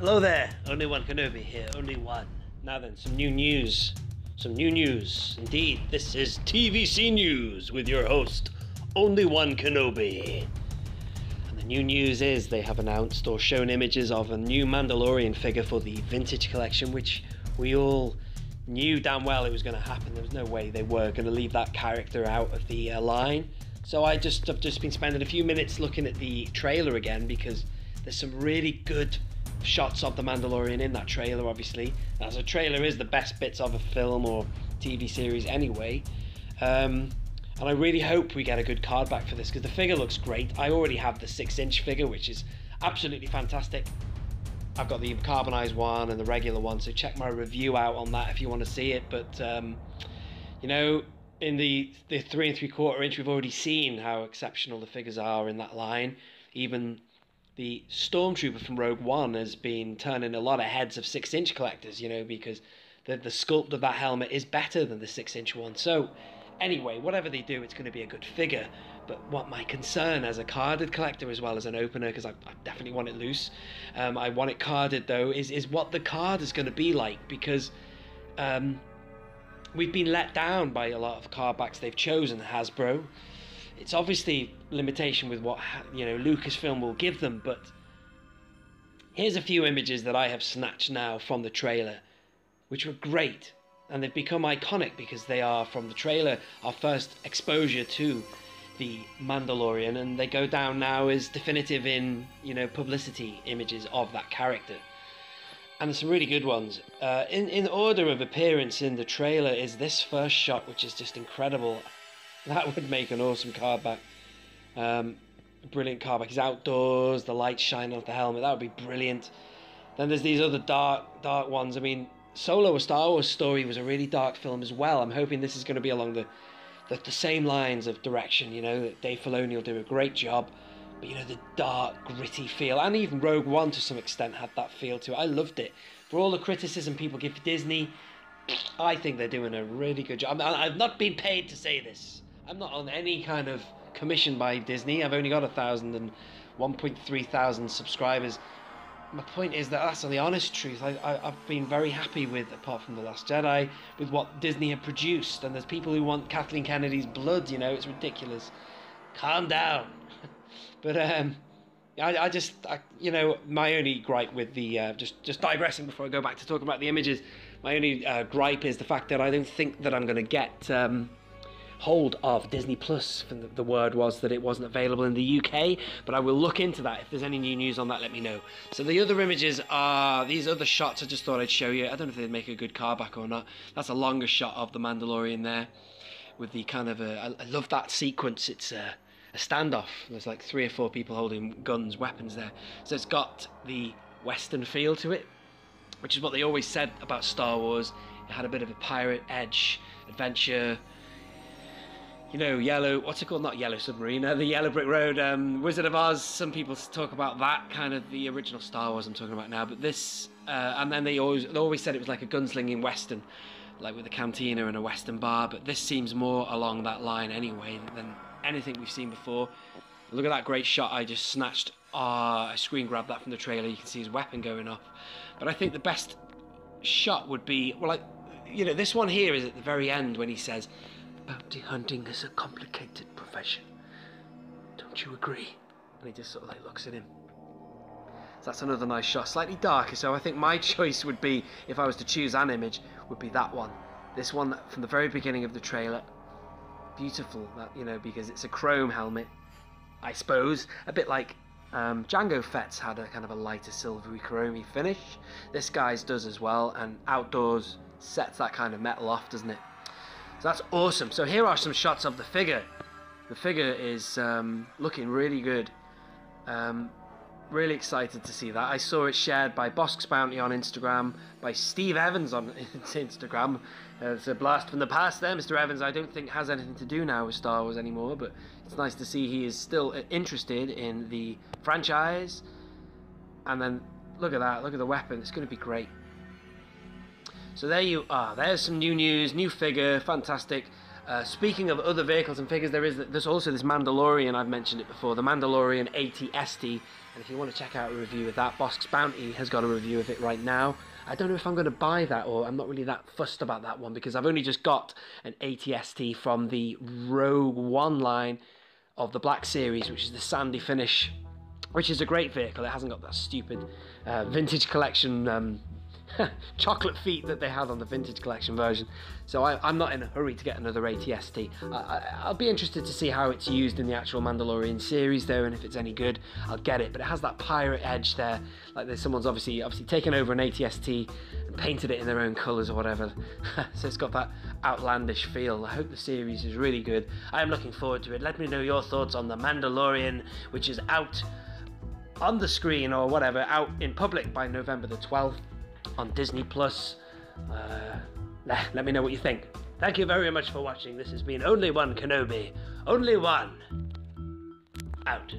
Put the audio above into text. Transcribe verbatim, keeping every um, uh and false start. Hello there, Only One Kenobi here, Only One. Now then, some new news. Some new news. Indeed, this is T V C News with your host, Only One Kenobi. And the new news is they have announced or shown images of a new Mandalorian figure for the Vintage Collection, which we all knew damn well it was going to happen. There was no way they were going to leave that character out of the uh, line. So I just, I've just been spending a few minutes looking at the trailer again, because there's some really good shots of the Mandalorian in that trailer, obviously, as a trailer is the best bits of a film or T V series anyway. Um, and I really hope we get a good card back for this, because the figure looks great. I already have the six inch figure, which is absolutely fantastic. I've got the carbonized one and the regular one, so check my review out on that if you want to see it. But um, you know, in the the three and three quarter inch, we've already seen how exceptional the figures are in that line. Even the Stormtrooper from Rogue One has been turning a lot of heads of six inch collectors, you know, because the, the sculpt of that helmet is better than the six inch one. So, anyway, whatever they do, it's going to be a good figure. But what my concern as a carded collector as well as an opener, because I, I definitely want it loose, um, I want it carded though, is, is what the card is going to be like, because um, we've been let down by a lot of card backs they've chosen, Hasbro. It's obviously limitation with what, you know, Lucasfilm will give them, but here's a few images that I have snatched now from the trailer, which were great, and they've become iconic because they are, from the trailer, our first exposure to the Mandalorian, and they go down now as definitive in, you know, publicity images of that character. And some really good ones. Uh, in, in order of appearance in the trailer is this first shot, which is just incredible. That would make an awesome card back. Um, brilliant card back. He's outdoors, the lights shine off the helmet. That would be brilliant. Then there's these other dark, dark ones. I mean, Solo, A Star Wars Story, was a really dark film as well. I'm hoping this is going to be along the, the, the same lines of direction, you know, that Dave Filoni will do a great job. But, you know, the dark, gritty feel. And even Rogue One, to some extent, had that feel to it. I loved it. For all the criticism people give Disney, I think they're doing a really good job. I've not been paid to say this. I'm not on any kind of commission by Disney. I've only got a thousand and one point three thousand subscribers. My point is that that's the honest truth. I, I, I've been very happy with, apart from The Last Jedi, with what Disney have produced. And there's people who want Kathleen Kennedy's blood, you know, it's ridiculous. Calm down. But um, I, I just, I, you know, my only gripe with the, uh, just, just digressing before I go back to talking about the images, my only uh, gripe is the fact that I don't think that I'm going to get... Um, hold of Disney Plus. The word was that it wasn't available in the U K, but I will look into that. If there's any new news on that, let me know. So the other images are these other shots I just thought I'd show you. I don't know if they'd make a good card back or not. That's a longer shot of the Mandalorian there with the kind of a, I love that sequence. It's a, a standoff. There's like three or four people holding guns, weapons there. So it's got the Western feel to it, which is what they always said about Star Wars. It had a bit of a pirate edge, adventure, you know, yellow, what's it called? Not Yellow Submarine, the Yellow Brick Road, um, Wizard of Oz. Some people talk about that, kind of the original Star Wars I'm talking about now, but this, uh, and then they always, they always said it was like a gunslinging Western, like with a cantina and a Western bar, but this seems more along that line anyway than anything we've seen before. Look at that great shot I just snatched. Ah, I screen grabbed that from the trailer. You can see his weapon going off. But I think the best shot would be, well, like, you know, this one here is at the very end when he says, "Bounty hunting is a complicated profession. Don't you agree?" And he just sort of like looks at him. So that's another nice shot, slightly darker. So I think my choice would be, if I was to choose an image, would be that one. This one from the very beginning of the trailer. Beautiful, that, you know, because it's a chrome helmet, I suppose. A bit like um, Jango Fett's had a kind of a lighter silvery chromey finish. This guy's does as well, and outdoors sets that kind of metal off, doesn't it? So that's awesome. So here are some shots of the figure. The figure is um, looking really good. Um, really excited to see that. I saw it shared by Bosk's Bounty on Instagram, by Steve Evans on Instagram. Uh, it's a blast from the past there. Mister Evans, I don't think has anything to do now with Star Wars anymore, but it's nice to see he is still interested in the franchise. And then look at that. Look at the weapon. It's going to be great. So there you are. There's some new news, new figure, fantastic. Uh, speaking of other vehicles and figures, there is there's also this Mandalorian, I've mentioned it before, the Mandalorian A T S T, and if you want to check out a review of that, Bosk's Bounty has got a review of it right now. I don't know if I'm going to buy that, or I'm not really that fussed about that one, because I've only just got an A T S T from the Rogue One line of the Black Series, which is the sandy finish, which is a great vehicle. It hasn't got that stupid uh, Vintage Collection um, chocolate feet that they had on the Vintage Collection version, so I, I'm not in a hurry to get another A T S T. I, I, I'll be interested to see how it's used in the actual Mandalorian series though, and if it's any good I'll get it, but it has that pirate edge there, like there's someone's obviously obviously taken over an A T S T and painted it in their own colours or whatever. So it's got that outlandish feel. I hope the series is really good. I am looking forward to it. Let me know your thoughts on the Mandalorian, which is out on the screen or whatever, out in public by November the twelfth on Disney Plus. Uh, let me know what you think. Thank you very much for watching. This has been Only One Kenobi. Only One. Out.